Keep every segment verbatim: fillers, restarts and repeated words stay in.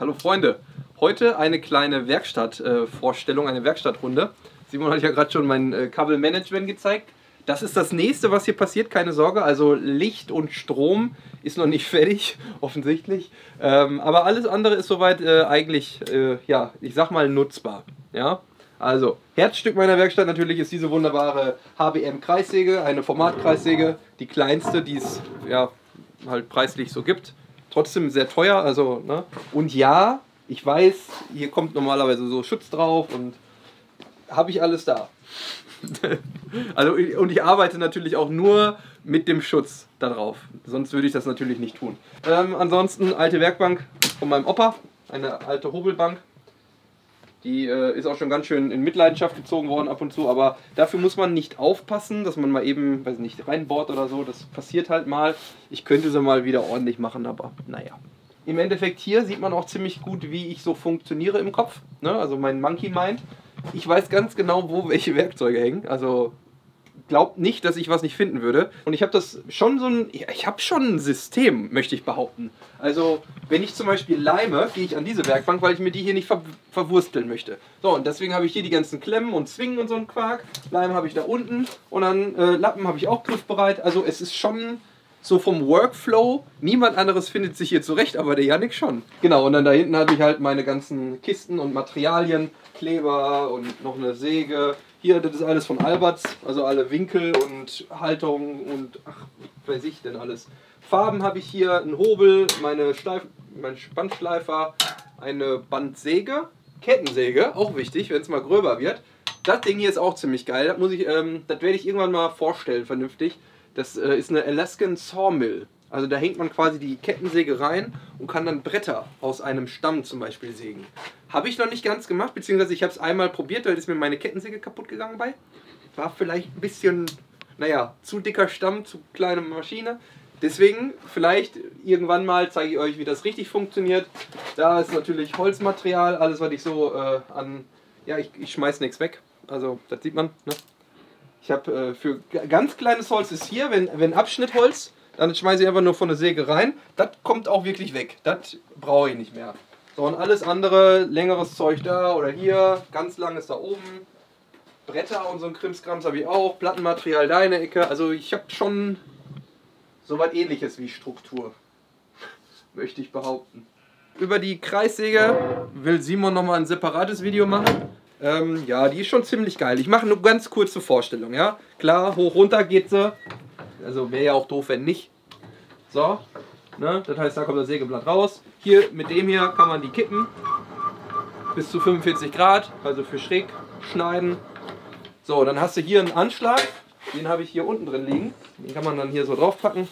Hallo Freunde, heute eine kleine Werkstatt-Vorstellung, eine Werkstattrunde. Simon hat ja gerade schon mein Kabelmanagement gezeigt. Das ist das nächste, was hier passiert, keine Sorge. Also Licht und Strom ist noch nicht fertig, offensichtlich. Aber alles andere ist soweit eigentlich, ja, ich sag mal nutzbar. Ja? Also Herzstück meiner Werkstatt natürlich ist diese wunderbare H B M Kreissäge, eine Formatkreissäge, die kleinste, die es ja halt preislich so gibt. Trotzdem sehr teuer, also, ne? Und ja, ich weiß, hier kommt normalerweise so Schutz drauf und habe ich alles da. Also, und ich arbeite natürlich auch nur mit dem Schutz da drauf, sonst würde ich das natürlich nicht tun. Ähm, ansonsten alte Werkbank von meinem Opa, eine alte Hobelbank. Die äh, ist auch schon ganz schön in Mitleidenschaft gezogen worden ab und zu, aber dafür muss man nicht aufpassen, dass man mal eben, weiß nicht, reinbohrt oder so. Das passiert halt mal. Ich könnte sie mal wieder ordentlich machen, aber naja. Im Endeffekt hier sieht man auch ziemlich gut, wie ich so funktioniere im Kopf. Ne? Also mein Monkey Mind. Ich weiß ganz genau, wo welche Werkzeuge hängen. Also glaubt nicht, dass ich was nicht finden würde. Und ich habe das schon so ein, ich habe schon ein System, möchte ich behaupten. Also wenn ich zum Beispiel leime, gehe ich an diese Werkbank, weil ich mir die hier nicht ver verwursteln möchte. So, und deswegen habe ich hier die ganzen Klemmen und Zwingen und so ein Quark. Leim habe ich da unten und dann äh, Lappen habe ich auch griffbereit. Also es ist schon so vom Workflow, niemand anderes findet sich hier zurecht, aber der Jannik schon. Genau, und dann da hinten hatte ich halt meine ganzen Kisten und Materialien, Kleber und noch eine Säge. Hier, das ist alles von Alberts, also alle Winkel und Haltungen und ach, was weiß ich denn alles. Farben habe ich hier, einen Hobel, meine Schleif mein Bandschleifer, eine Bandsäge, Kettensäge, auch wichtig, wenn es mal gröber wird. Das Ding hier ist auch ziemlich geil, das, muss ich, ähm, das werde ich irgendwann mal vorstellen vernünftig. Das äh, ist eine Alaskan Sawmill, also da hängt man quasi die Kettensäge rein und kann dann Bretter aus einem Stamm zum Beispiel sägen. Habe ich noch nicht ganz gemacht, beziehungsweise ich habe es einmal probiert, da ist mir meine Kettensäge kaputt gegangen bei. War vielleicht ein bisschen, naja, zu dicker Stamm, zu kleine Maschine. Deswegen, vielleicht irgendwann mal zeige ich euch, wie das richtig funktioniert. Da ist natürlich Holzmaterial, alles was ich so äh, an, ja, ich, ich schmeiß nichts weg. Also, das sieht man, ne? Ich habe äh, für ganz kleines Holz ist hier, wenn, wenn Abschnittholz, dann schmeiße ich einfach nur von der Säge rein. Das kommt auch wirklich weg, das brauche ich nicht mehr. So, und alles andere, längeres Zeug da oder hier, ganz langes da oben, Bretter und so ein Krimskrams habe ich auch, Plattenmaterial da in der Ecke. Also ich habe schon so was Ähnliches wie Struktur, möchte ich behaupten. Über die Kreissäge will Simon nochmal ein separates Video machen. Ähm, ja, die ist schon ziemlich geil. Ich mache nur ganz kurze Vorstellung, ja. Klar, hoch runter geht sie. Also wäre ja auch doof, wenn nicht. So. Ne? Das heißt, da kommt das Sägeblatt raus. Hier, mit dem hier kann man die kippen. Bis zu fünfundvierzig Grad, also für schräg schneiden. So, dann hast du hier einen Anschlag. Den habe ich hier unten drin liegen. Den kann man dann hier so draufpacken.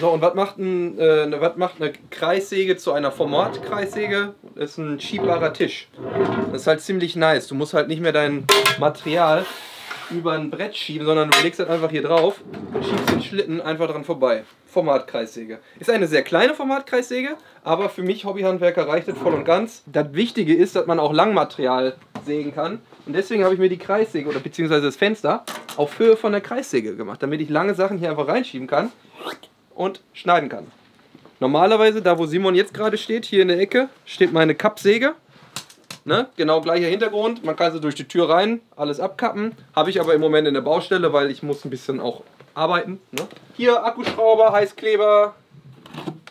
So, und was macht, ein, äh, was macht eine Kreissäge zu einer Formatkreissäge? Das ist ein schiebbarer Tisch. Das ist halt ziemlich nice. Du musst halt nicht mehr dein Material über ein Brett schieben, sondern du legst das einfach hier drauf und schiebst den Schlitten einfach dran vorbei. Formatkreissäge. Ist eine sehr kleine Formatkreissäge, aber für mich Hobbyhandwerker reicht das voll und ganz. Das Wichtige ist, dass man auch Langmaterial sägen kann und deswegen habe ich mir die Kreissäge oder beziehungsweise das Fenster auf Höhe von der Kreissäge gemacht, damit ich lange Sachen hier einfach reinschieben kann und schneiden kann. Normalerweise, da wo Simon jetzt gerade steht, hier in der Ecke, steht meine Kappsäge. Ne? Genau gleicher Hintergrund, man kann sie durch die Tür rein, alles abkappen. Habe ich aber im Moment in der Baustelle, weil ich muss ein bisschen auch arbeiten. Ne? Hier Akkuschrauber, Heißkleber,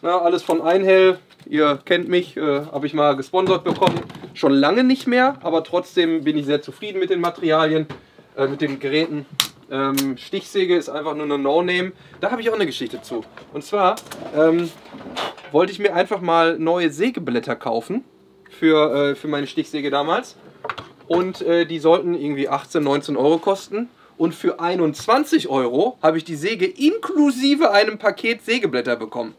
na, alles von Einhell. Ihr kennt mich, äh, habe ich mal gesponsert bekommen. Schon lange nicht mehr, aber trotzdem bin ich sehr zufrieden mit den Materialien, äh, mit den Geräten. Ähm, Stichsäge ist einfach nur eine No-Name. Da habe ich auch eine Geschichte zu. Und zwar ähm, wollte ich mir einfach mal neue Sägeblätter kaufen. Für, äh, für meine Stichsäge damals und äh, die sollten irgendwie achtzehn, neunzehn Euro kosten und für einundzwanzig Euro habe ich die Säge inklusive einem Paket Sägeblätter bekommen.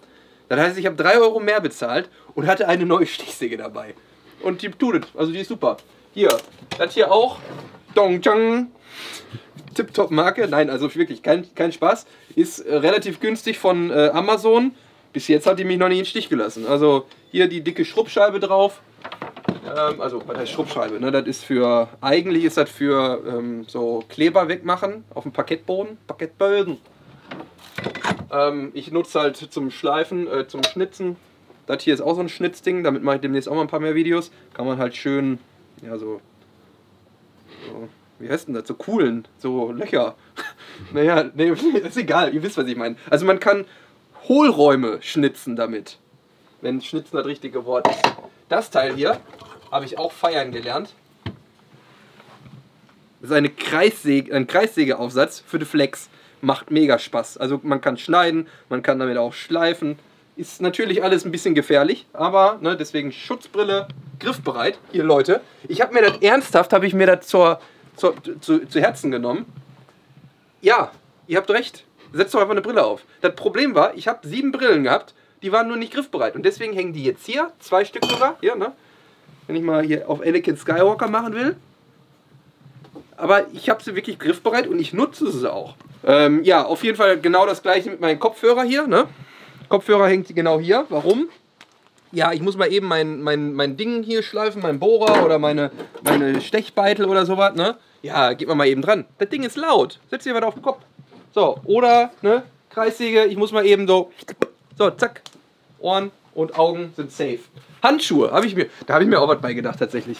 Das heißt, ich habe drei Euro mehr bezahlt und hatte eine neue Stichsäge dabei und die tut es, also die ist super. Hier, das hier auch, Dong-Chang, tipptopp Marke, nein, also wirklich, kein, kein Spaß, ist äh, relativ günstig von äh, Amazon. Bis jetzt hat die mich noch nicht in den Stich gelassen. Also hier die dicke Schrubbscheibe drauf. Ähm, also, was heißt Schrubbscheibe? Ne? Das ist für, eigentlich ist das für ähm, so Kleber wegmachen auf dem Parkettboden. Parkettböden. Ähm, ich nutze halt zum Schleifen, äh, zum Schnitzen. Das hier ist auch so ein Schnitzding, damit mache ich demnächst auch mal ein paar mehr Videos. Kann man halt schön, ja so, so wie heißt denn das, so coolen, so Löcher. Naja, nee, ist egal, ihr wisst, was ich meine. Also man kann Hohlräume schnitzen damit, wenn Schnitzen das richtige Wort ist. Das Teil hier habe ich auch feiern gelernt. Das ist eine Kreissäge, ein Kreissägeaufsatz für die Flex. Macht mega Spaß. Also man kann schneiden, man kann damit auch schleifen. Ist natürlich alles ein bisschen gefährlich, aber ne, deswegen Schutzbrille, griffbereit. Ihr Leute, ich habe mir das ernsthaft, habe ich mir das zur, zur, zu, zu Herzen genommen. Ja, ihr habt recht. Setzt doch einfach eine Brille auf. Das Problem war, ich habe sieben Brillen gehabt, die waren nur nicht griffbereit. Und deswegen hängen die jetzt hier, zwei Stück sogar. Hier, ne? Wenn ich mal hier auf Anakin Skywalker machen will. Aber ich habe sie wirklich griffbereit und ich nutze sie auch. Ähm, ja, auf jeden Fall genau das gleiche mit meinen Kopfhörer hier. Ne? Kopfhörer hängt sie genau hier. Warum? Ja, ich muss mal eben mein, mein, mein Ding hier schleifen, mein Bora oder meine, meine Stechbeitel oder sowas. Ne? Ja, geht man mal eben dran. Das Ding ist laut. Setz dir was auf den Kopf. So, oder ne, Kreissäge, ich muss mal eben so, so, zack, Ohren und Augen sind safe. Handschuhe, habe ich mir, da habe ich mir auch was bei gedacht tatsächlich.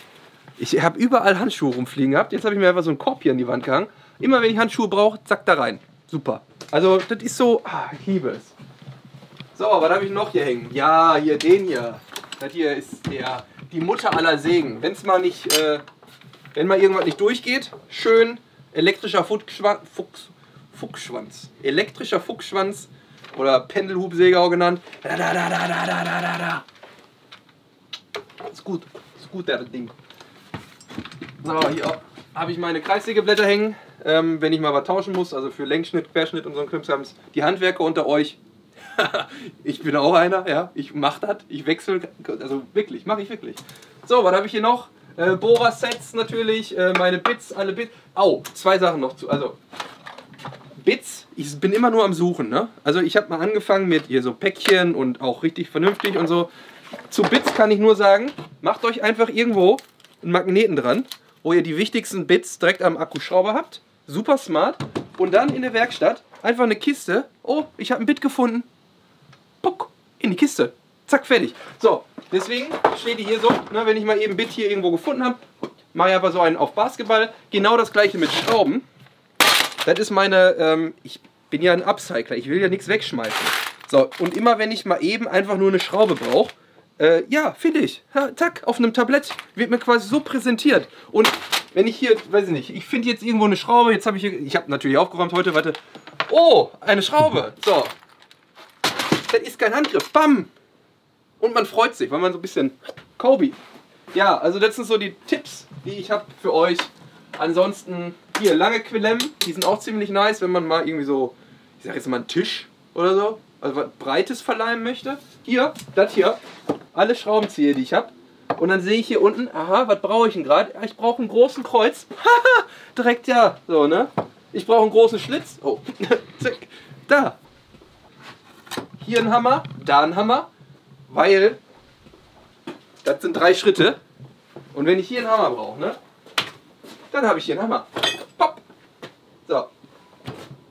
Ich habe überall Handschuhe rumfliegen gehabt. Jetzt habe ich mir einfach so einen Korb hier an die Wand gehangen. Immer wenn ich Handschuhe brauche, zack, da rein. Super. Also, das ist so... Ah, ich liebe es. So, was habe ich noch hier hängen? Ja, hier, den hier. Das hier ist der, die Mutter aller Sägen. Wenn's mal nicht, äh, wenn mal irgendwas nicht durchgeht, schön elektrischer Fuchsschwanz, Fuchs, Fuchsschwanz. Elektrischer Fuchsschwanz oder Pendelhubsäger auch genannt. Da, da, da, da, da, da, da, da. Ist gut. Ist gut, der Ding. So, hier habe ich meine Kreissägeblätter hängen, ähm, wenn ich mal was tauschen muss, also für Längsschnitt, Querschnitt und so ein Krimskrams. Die Handwerker unter euch, ich bin auch einer, ja, ich mach das, ich wechsle, also wirklich, mache ich wirklich. So, was habe ich hier noch? Äh, Bora-Sets natürlich, äh, meine Bits, alle Bits. Au, zwei Sachen noch zu, also Bits, ich bin immer nur am Suchen, ne? Also ich habe mal angefangen mit hier so Päckchen und auch richtig vernünftig und so. Zu Bits kann ich nur sagen, macht euch einfach irgendwo einen Magneten dran, wo ihr die wichtigsten Bits direkt am Akkuschrauber habt. Super smart. Und dann in der Werkstatt einfach eine Kiste. Oh, ich habe ein Bit gefunden. Puck, in die Kiste. Zack, fertig. So, deswegen steht die hier so. Ne, wenn ich mal eben ein Bit hier irgendwo gefunden habe, mache ich aber so einen auf Basketball. Genau das gleiche mit Schrauben. Das ist meine, ähm, ich bin ja ein Upcycler. Ich will ja nichts wegschmeißen. So, und immer wenn ich mal eben einfach nur eine Schraube brauche, Äh, ja, finde ich. Ha, zack, auf einem Tablett wird mir quasi so präsentiert. Und wenn ich hier, weiß ich nicht, ich finde jetzt irgendwo eine Schraube, jetzt habe ich hier, ich habe natürlich aufgeräumt heute, warte. Oh, eine Schraube. So. Das ist kein Handgriff. Bam. Und man freut sich, weil man so ein bisschen Kobe. Ja, also das sind so die Tipps, die ich habe für euch. Ansonsten, hier, lange Quillemmen, die sind auch ziemlich nice, wenn man mal irgendwie so, ich sag jetzt mal einen Tisch oder so, also was Breites verleimen möchte. Hier, das hier. Alle Schraubenzieher, die ich habe. Und dann sehe ich hier unten, aha, was brauche ich denn gerade? Ich brauche einen großen Kreuz. Haha, direkt ja. So, ne? Ich brauche einen großen Schlitz. Oh, zack. Da. Hier ein Hammer, da ein Hammer. Weil, das sind drei Schritte. Und wenn ich hier einen Hammer brauche, ne? Dann habe ich hier einen Hammer. Pop. So.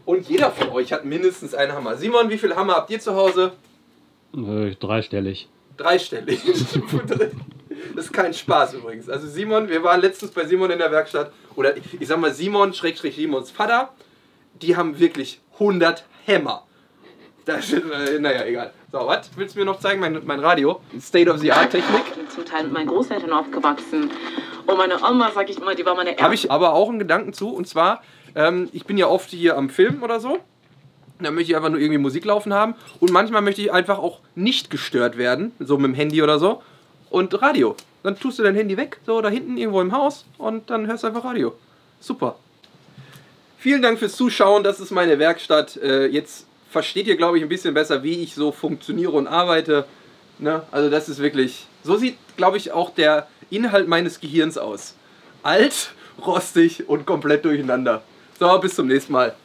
Und jeder von euch hat mindestens einen Hammer. Simon, wie viel Hammer habt ihr zu Hause? Dreistellig. Dreistellig. Das ist kein Spaß übrigens. Also Simon, wir waren letztens bei Simon in der Werkstatt, oder ich sag mal Simon, Schrägstrich Simons Vater, die haben wirklich hundert Hämmer. Das, äh, naja, egal. So, was willst du mir noch zeigen? Mein, mein Radio. State-of-the-art-Technik. Ich bin zum Teil mit meinen Großeltern aufgewachsen. Und meine Oma, sag ich immer, die war meine Erste. Habe ich aber auch einen Gedanken zu, und zwar, ähm, ich bin ja oft hier am Filmen oder so. Da möchte ich einfach nur irgendwie Musik laufen haben. Und manchmal möchte ich einfach auch nicht gestört werden. So mit dem Handy oder so. Und Radio. Dann tust du dein Handy weg. So da hinten irgendwo im Haus. Und dann hörst du einfach Radio. Super. Vielen Dank fürs Zuschauen. Das ist meine Werkstatt. Jetzt versteht ihr, glaube ich, ein bisschen besser, wie ich so funktioniere und arbeite. Ne? Also das ist wirklich... So sieht, glaube ich, auch der Inhalt meines Gehirns aus. Alt, rostig und komplett durcheinander. So, bis zum nächsten Mal.